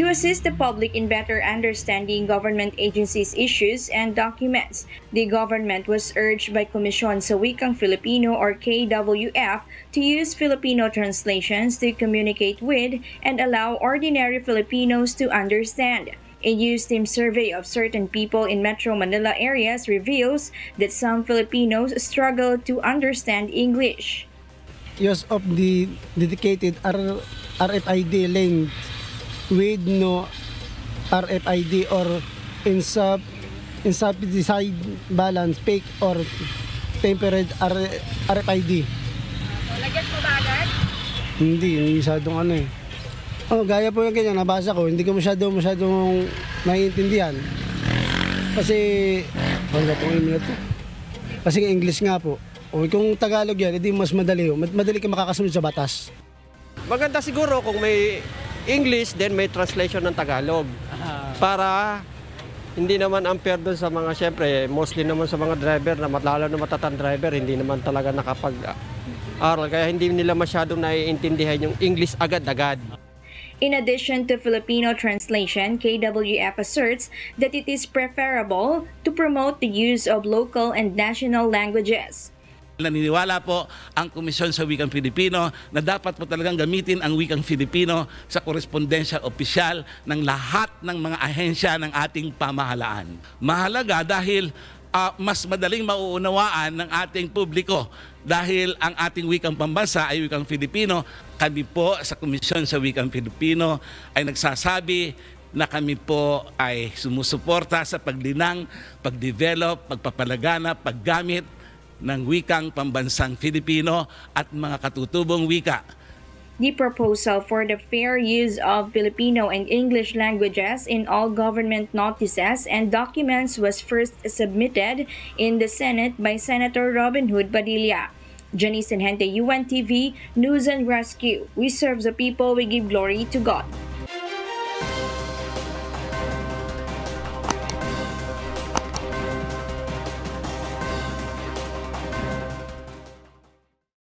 to assist the public in better understanding government agencies' issues and documents. The government was urged by Komisyon sa Wikang Filipino or KWF to use Filipino translations to communicate with and allow ordinary Filipinos to understand. A news team survey of certain people in Metro Manila areas reveals that some Filipinos struggle to understand English. Use of the dedicated RFID link with no RFID or insufficient balance, fake or tempered RFID. Lagyan mo ba agad? Hindi masyadong Oh, gaya po yung ganyan, nabasa ko, hindi ko masyadong naiintindihan. Kasi, wala po yung minuto. Kasi English nga po. O kung Tagalog yan, hindi mas madali. Madali ka makakasunod sa batas. Maganda siguro kung may English, then may translation ng Tagalog. Para hindi naman unfair doon sa mga, syempre, mostly naman sa mga driver, na lalo na matatang driver, hindi naman talaga nakapag-aral. Kaya hindi nila masyadong naiintindihan yung English agad-agad. In addition to Filipino translation, KWF asserts that it is preferable to promote the use of local and national languages. Naniniwala po ang Komisyon sa Wikang Filipino na dapat po talagang gamitin ang Wikang Filipino sa korespondensya opisyal ng lahat ng mga ahensya ng ating pamahalaan. Mahalaga dahil mas madaling mauunawaan ng ating publiko dahil ang ating wikang pambansa ay Wikang Filipino. Kami po sa Komisyon sa Wikang Filipino ay nagsasabi na kami po ay sumusuporta sa paglinang, pagdevelop, pagpapalaganap, paggamit ng wikang pambansang Filipino at mga katutubong wika. The proposal for the fair use of Filipino and English languages in all government notices and documents was first submitted in the Senate by Senator Robin Hood Padilla. Janice Njente, UNTV, News and Rescue. We serve the people, we give glory to God.